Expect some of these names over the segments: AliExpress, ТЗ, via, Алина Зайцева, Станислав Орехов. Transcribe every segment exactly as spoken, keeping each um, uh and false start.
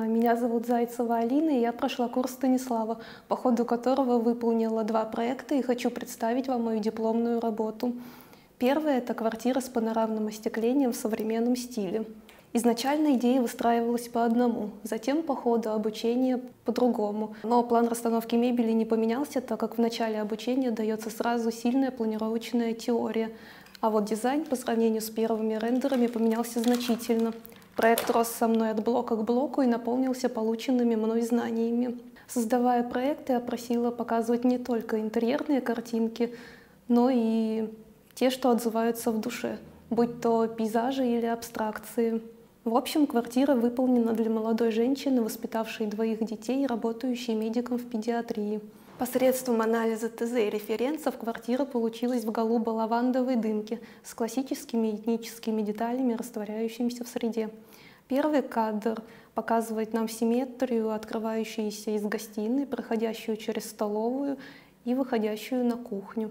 Меня зовут Зайцева Алина, и я прошла курс Станислава, по ходу которого выполнила два проекта, и хочу представить вам мою дипломную работу. Первое — это квартира с панорамным остеклением в современном стиле. Изначально идея выстраивалась по одному, затем по ходу обучения по-другому. Но план расстановки мебели не поменялся, так как в начале обучения дается сразу сильная планировочная теория. А вот дизайн по сравнению с первыми рендерами поменялся значительно. Проект рос со мной от блока к блоку и наполнился полученными мной знаниями. Создавая проекты, я просила показывать не только интерьерные картинки, но и те, что отзываются в душе, будь то пейзажи или абстракции. В общем, квартира выполнена для молодой женщины, воспитавшей двоих детей и работающей медиком в педиатрии. Посредством анализа ТЗ и референсов квартира получилась в голубо-лавандовой дымке с классическими этническими деталями, растворяющимися в среде. Первый кадр показывает нам симметрию, открывающуюся из гостиной, проходящую через столовую и выходящую на кухню.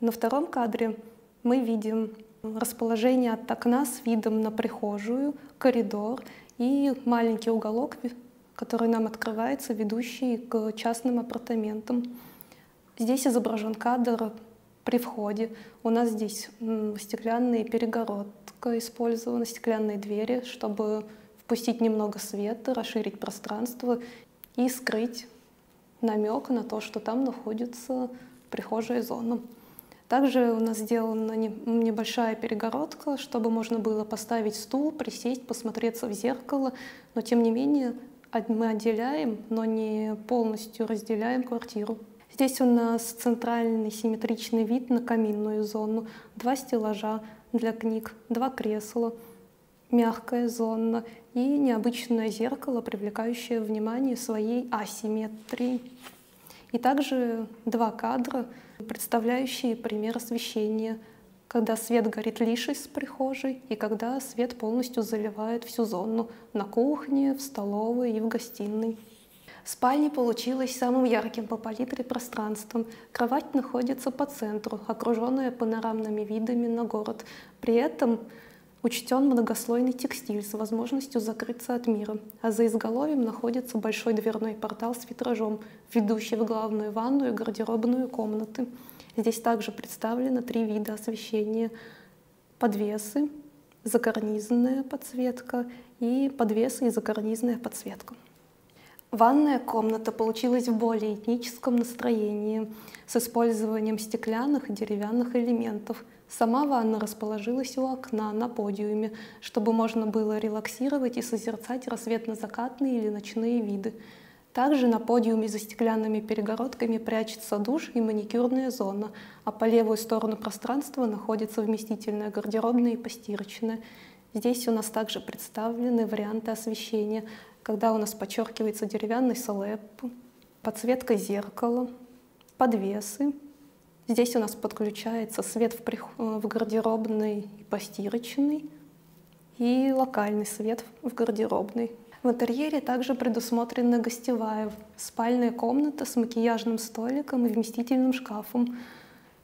На втором кадре мы видим расположение от окна с видом на прихожую, коридор и маленький уголок, который нам открывается, ведущий к частным апартаментам. Здесь изображен кадр при входе. У нас здесь стеклянная перегородка использована, стеклянные двери, чтобы впустить немного света, расширить пространство и скрыть намек на то, что там находится прихожая зона. Также у нас сделана небольшая перегородка, чтобы можно было поставить стул, присесть, посмотреться в зеркало, но тем не менее мы отделяем, но не полностью разделяем квартиру. Здесь у нас центральный симметричный вид на каминную зону, два стеллажа для книг, два кресла, мягкая зона и необычное зеркало, привлекающее внимание своей асимметрией. И также два кадра, представляющие пример освещения, когда свет горит лишь из прихожей и когда свет полностью заливает всю зону на кухне, в столовой и в гостиной. Спальня получилась самым ярким по палитре пространством. Кровать находится по центру, окруженная панорамными видами на город. При этом учтен многослойный текстиль с возможностью закрыться от мира, а за изголовьем находится большой дверной портал с витражом, ведущий в главную ванную и гардеробную комнаты. Здесь также представлено три вида освещения: подвесы, закарнизная подсветка и подвесы и закарнизная подсветка. Ванная комната получилась в более этническом настроении, с использованием стеклянных и деревянных элементов. Сама ванна расположилась у окна на подиуме, чтобы можно было релаксировать и созерцать рассветно-закатные или ночные виды. Также на подиуме за стеклянными перегородками прячется душ и маникюрная зона, а по левую сторону пространства находится вместительная гардеробная и постирочная. Здесь у нас также представлены варианты освещения, когда у нас подчеркивается деревянный слэп, подсветка зеркала, подвесы. Здесь у нас подключается свет в, прих... в гардеробной и постирочной и локальный свет в гардеробной. В интерьере также предусмотрена гостевая, спальная комната с макияжным столиком и вместительным шкафом.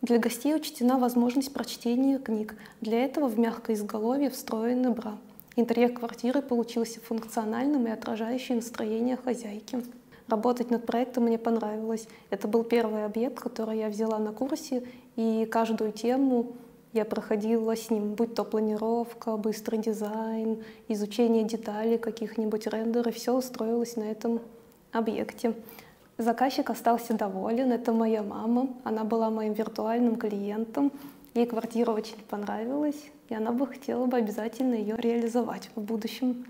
Для гостей учтена возможность прочтения книг. Для этого в мягкое изголовье встроены бра. Интерьер квартиры получился функциональным и отражающим настроение хозяйки. Работать над проектом мне понравилось. Это был первый объект, который я взяла на курсе, и каждую тему я проходила с ним, будь то планировка, быстрый дизайн, изучение деталей, каких-нибудь рендеров, все устроилось на этом объекте. Заказчик остался доволен, это моя мама, она была моим виртуальным клиентом, ей квартира очень понравилась, и она бы хотела бы обязательно ее реализовать в будущем.